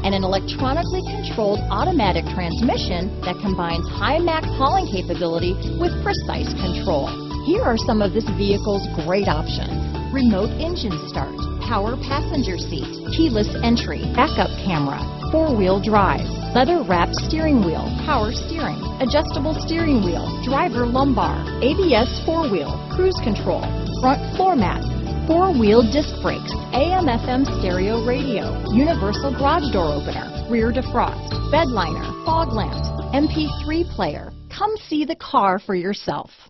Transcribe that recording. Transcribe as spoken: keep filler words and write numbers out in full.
and an electronically controlled automatic transmission that combines high max hauling capability with precise control. Here are some of this vehicle's great options: remote engine start, power passenger seat, keyless entry, backup camera, four-wheel drive, leather-wrapped steering wheel, power steering, adjustable steering wheel, driver lumbar, A B S four-wheel, cruise control, front floor mats, four-wheel disc brakes, A M F M stereo radio, universal garage door opener, rear defrost, bed liner, fog lamps, M P three player. Come see the car for yourself.